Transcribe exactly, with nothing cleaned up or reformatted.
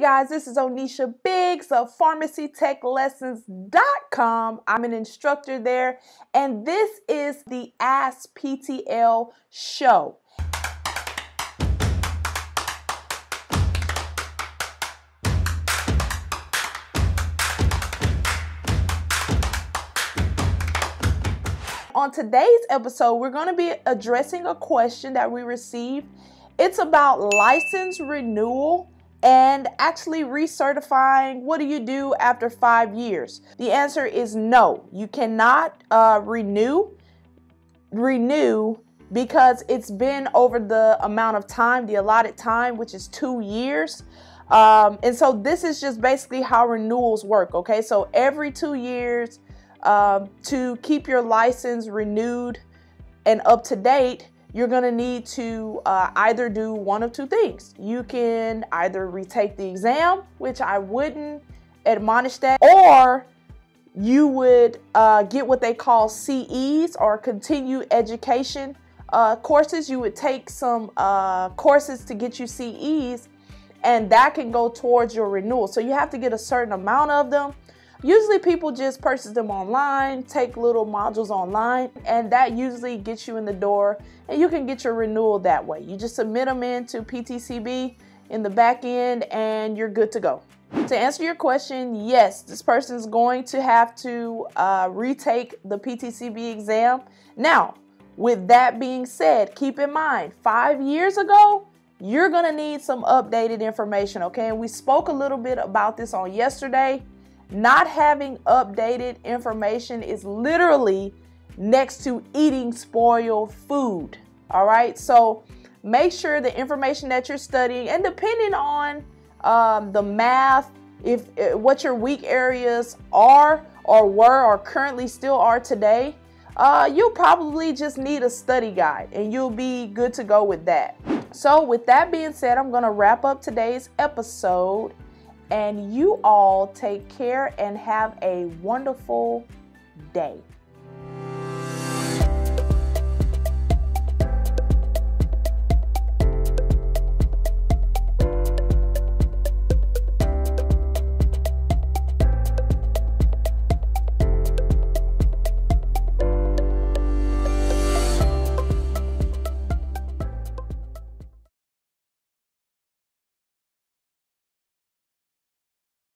Hey guys, this is Onisha Biggs of Pharmacy Tech Lessons dot com. I'm an instructor there, and this is the Ask P T L show. On today's episode, we're going to be addressing a question that we received. It's about license renewal and actually recertifying. What do you do after five years? The answer is no. You cannot uh, renew, renew because it's been over the amount of time, the allotted time, which is two years. Um, and so this is just basically how renewals work. Okay, so every two years um, to keep your license renewed and up to date, you're going to need to uh, either do one of two things. You can either retake the exam, which I wouldn't admonish that, or you would uh, get what they call C Es or continued education uh, courses. You would take some uh, courses to get you C Es, and that can go towards your renewal. So you have to get a certain amount of them. Usually people just purchase them online, take little modules online, and that usually gets you in the door, and you can get your renewal that way. You just submit them into P T C B in the back end and you're good to go. To answer your question, yes, this person's going to have to uh, retake the P T C B exam. Now, with that being said, keep in mind, five years ago, you're gonna need some updated information, okay? And we spoke a little bit about this on yesterday. Not having updated information is literally next to eating spoiled food. All right, so make sure the information that you're studying, and depending on um, the math, if uh, what your weak areas are or were or currently still are today, uh, you'll probably just need a study guide and you'll be good to go with that. So with that being said, I'm going to wrap up today's episode. And you all take care and have a wonderful day.